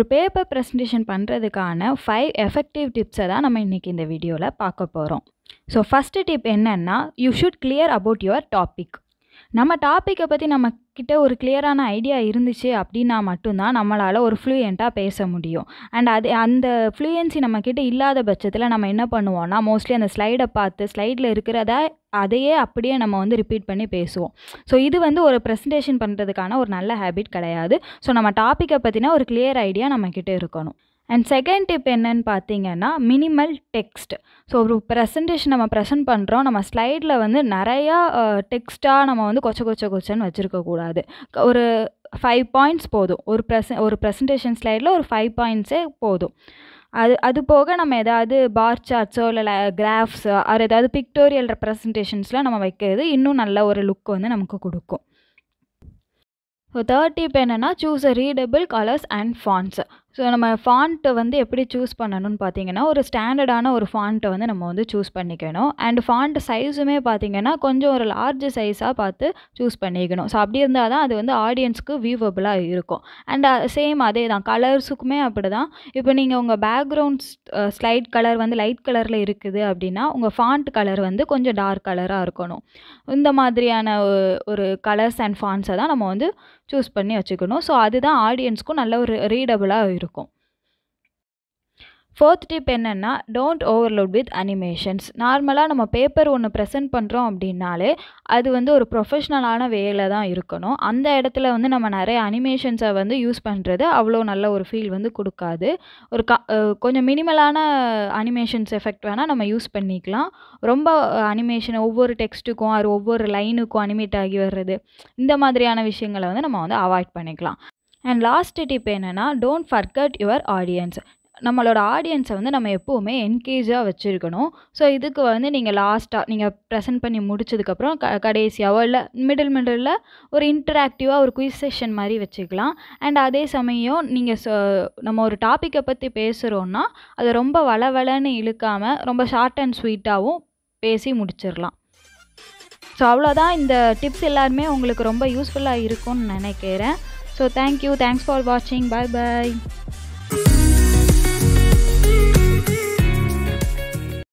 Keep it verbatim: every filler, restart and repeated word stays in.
ஒரு paper presentation பண்ணுறதுக்கான five effective டிப்ஸை தான் நம்ம இன்றைக்கி இந்த வீடியோவில் பார்க்க போகிறோம். ஸோ ஃபஸ்ட்டு டிப் என்னென்னா, you should clear about your topic. நம்ம டாப்பிக்கை பற்றி நம்மக்கிட்ட ஒரு கிளியரான ஐடியா இருந்துச்சு அப்படின்னா மட்டும்தான் நம்மளால் ஒரு ஃப்ளூயண்ட்டாக பேச முடியும். அண்ட் அது அந்த ஃப்ளூயன்சி நம்மக்கிட்ட இல்லாத பட்சத்தில் நம்ம என்ன பண்ணுவோம்னா, மோஸ்ட்லி அந்த ஸ்லைடை பார்த்து ஸ்லைடில் இருக்கிறத அதையே அப்படியே நம்ம வந்து ரிப்பீட் பண்ணி பேசுவோம். ஸோ இது வந்து ஒரு ப்ரெசன்டேஷன் பண்ணுறதுக்கான ஒரு நல்ல ஹேபிட் கிடையாது. ஸோ நம்ம டாப்பிக்கை பற்றினா ஒரு கிளியர் ஐடியா நம்மக்கிட்ட இருக்கணும். அண்ட் செகண்ட் டிப் என்னன்னு பார்த்தீங்கன்னா, மினிமல் டெக்ஸ்ட். ஸோ ஒரு ப்ரெசன்டேஷன் நம்ம ப்ரெசென்ட் பண்ணுறோம், நம்ம ஸ்லைடில் வந்து நிறையா டெக்ஸ்ட்டாக நம்ம வந்து கொச்ச கொச்ச கொச்சன்னு வச்சுருக்கக்கூடாது. ஒரு ஃபைவ் பாயிண்ட்ஸ் போதும். ஒரு ப்ரெச ஒரு ப்ரெசன்டேஷன் ஸ்லைடில் ஒரு ஃபைவ் பாயிண்ட்ஸே போதும். அது அது போக நம்ம ஏதாவது பார் சார்ட்ஸோ இல்லை கிராஃப்ஸோ அது ஏதாவது பிக்டோரியல் ரெப்ரசன்டேஷன்ஸ்லாம் நம்ம வைக்கிறது இன்னும் நல்ல ஒரு லுக் வந்து நமக்கு கொடுக்கும். ஸோ தேர்ட் டிப் என்னென்னா, choose a readable colours and fonts. So நம்ம ஃபாண்ட்டை வந்து எப்படி சூஸ் பண்ணணும்னு பார்த்தீங்கன்னா, ஒரு ஸ்டாண்டர்டான ஒரு ஃபாண்ட்டை வந்து நம்ம வந்து சூஸ் பண்ணிக்கணும். அண்ட் ஃபாண்ட் சைஸுமே பார்த்திங்கன்னா கொஞ்சம் ஒரு லார்ஜ் சைஸாக பார்த்து சூஸ் பண்ணிக்கணும். ஸோ அப்படி இருந்தால் தான் அது வந்து ஆடியன்ஸ்க்கு வியூவபுளாக இருக்கும். அண்ட் சேம் அதே தான் கலர்ஸுக்குமே அப்படி தான். இப்போ நீங்கள் உங்கள் பேக்ரவுண்ட் ஸ்லைட் கலர் வந்து லைட் கலரில் இருக்குது அப்படின்னா உங்கள் ஃபாண்ட் கலர் வந்து கொஞ்சம் டார்க் கலராக இருக்கணும். இந்த மாதிரியான ஒரு கலர்ஸ் அண்ட் ஃபாண்ட்ஸை தான் நம்ம வந்து சூஸ் பண்ணி வச்சுக்கணும். ஸோ அதுதான் ஆடியன்ஸ்க்கும் நல்ல ஒரு ரீடபுளாக இருக்கும். ஃபோர்த் டிப் என்னென்னா, டோன்ட் ஓவர்லோட் வித் அனிமேஷன்ஸ். நார்மலாக நம்ம பேப்பர் ஒன்று ப்ரெசென்ட் பண்ணுறோம் அப்படின்னாலே அது வந்து ஒரு ப்ரொஃபஷ்னலான வேயில் தான் இருக்கணும். அந்த இடத்துல வந்து நம்ம நிறைய அனிமேஷன்ஸை வந்து யூஸ் பண்ணுறது அவ்வளோ நல்ல ஒரு ஃபீல் வந்து கொடுக்காது. ஒரு க கொஞ்சம் மினிமலான அனிமேஷன்ஸ் எஃபெக்ட் வேணால் நம்ம யூஸ் பண்ணிக்கலாம். ரொம்ப அனிமேஷன் ஒவ்வொரு டெக்ஸ்ட்டுக்கும் அது ஒவ்வொரு லைனுக்கும் அனிமேட் ஆகி வர்றது இந்த மாதிரியான விஷயங்களை வந்து நம்ம வந்து அவாய்ட் பண்ணிக்கலாம். அண்ட் லாஸ்ட் டிப் என்னென்னா, டோன்ட் ஃபர்கெட் யுவர் ஆடியன்ஸ். நம்மளோட ஆடியன்ஸை வந்து நம்ம எப்போவுமே என்கேஜாக வச்சுருக்கணும். ஸோ இதுக்கு வந்து நீங்கள் லாஸ்ட்டாக நீங்கள் ப்ரெசென்ட் பண்ணி முடிச்சதுக்கப்புறம் க கடைசியாவோ இல்லை மிடில் மிடில் ஒரு இன்டராக்டிவாக ஒரு குயிஸ் செஷன் மாதிரி வச்சுக்கலாம். அண்ட் அதே சமயம் நீங்கள் சொ நம்ம ஒரு டாப்பிக்கை பற்றி பேசுகிறோன்னா அதை ரொம்ப வளவளன்னு இழுக்காமல் ரொம்ப ஷார்ட் அண்ட் ஸ்வீட்டாகவும் பேசி முடிச்சிடலாம். ஸோ அவ்வளோதான். இந்த டிப்ஸ் எல்லாருமே உங்களுக்கு ரொம்ப யூஸ்ஃபுல்லாக இருக்கும்னு நினைக்கிறேன். So thank you. தேங்க்ஸ் ஃபார் வாட்சிங். பாய் பாய்.